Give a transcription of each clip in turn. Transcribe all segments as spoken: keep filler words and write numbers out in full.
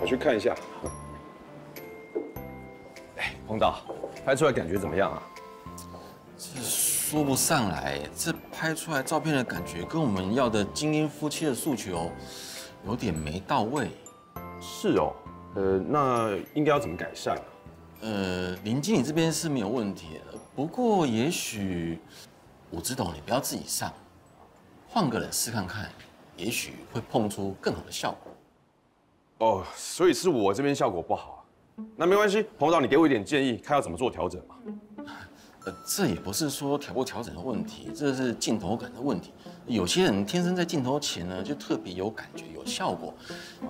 我去看一下。哎，彭导，拍出来感觉怎么样啊？这说不上来，这拍出来照片的感觉跟我们要的精英夫妻的诉求有点没到位。是哦，呃，那应该要怎么改善啊？呃，林经理这边是没有问题的，不过也许武指导你不要自己上，换个人试看看，也许会碰出更好的效果。 哦， oh, 所以是我这边效果不好、啊，那没关系，彭导你给我一点建议，看要怎么做调整嘛。呃，这也不是说调不调整的问题，这是镜头感的问题。有些人天生在镜头前呢就特别有感觉、有效果，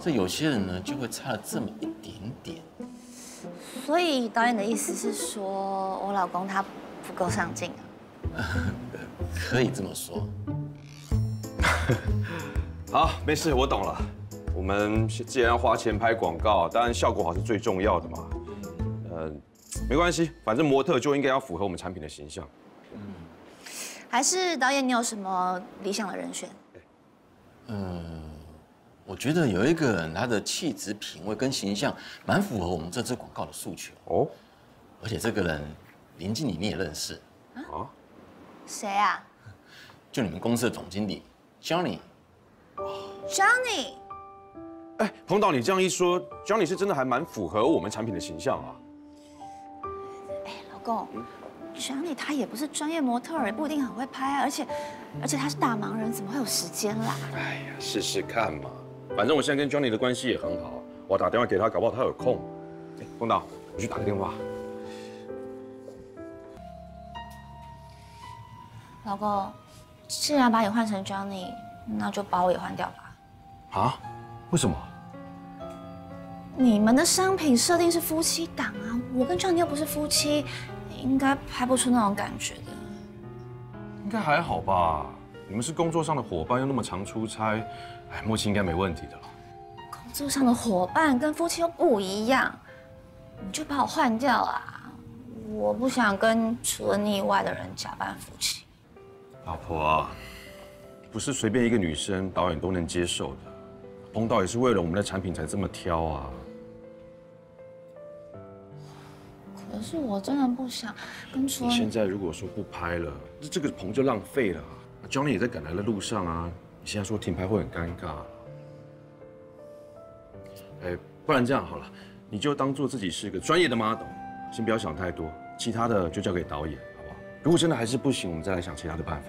这有些人呢就会差了这么一点点。所以导演的意思是说我老公他不够上镜啊？可以这么说。好，没事，我懂了。 我们既然要花钱拍广告，当然效果好是最重要的嘛。呃，没关系，反正模特就应该要符合我们产品的形象。嗯，还是导演，你有什么理想的人选？嗯、呃，我觉得有一个人，他的气质、品味跟形象蛮符合我们这支广告的诉求哦。而且这个人，林经理你也认识啊？谁啊？就你们公司的总经理 Johnny。Johnny。 哎，彭导，你这样一说 ，Johnny 是真的还蛮符合我们产品的形象啊。哎，老公、嗯、，Johnny 他也不是专业模特儿，也不一定很会拍啊，而且，而且他是大忙人，怎么会有时间啦？哎呀，试试看嘛，反正我现在跟 Johnny 的关系也很好，我打电话给他，搞不好他有空。哎，彭导，我去打个电话。老公，既然把你换成 Johnny， 那就把我也换掉吧。啊？ 为什么？你们的商品设定是夫妻档啊，我跟 Johnny 又不是夫妻，应该拍不出那种感觉的。应该还好吧？你们是工作上的伙伴，又那么常出差，哎，默契应该没问题的了。工作上的伙伴跟夫妻又不一样，你就把我换掉啊！我不想跟除了你以外的人假扮夫妻。老婆，不是随便一个女生导演都能接受的。 彭导也是为了我们的产品才这么挑啊。可是我真的不想跟除了你现在如果说不拍了，那这个棚就浪费了、啊。Johnny 也在赶来的路上啊，你现在说停拍会很尴尬。哎，不然这样好了，你就当做自己是个专业的 model， 先不要想太多，其他的就交给导演，好不好？如果真的还是不行，我们再来想其他的办法。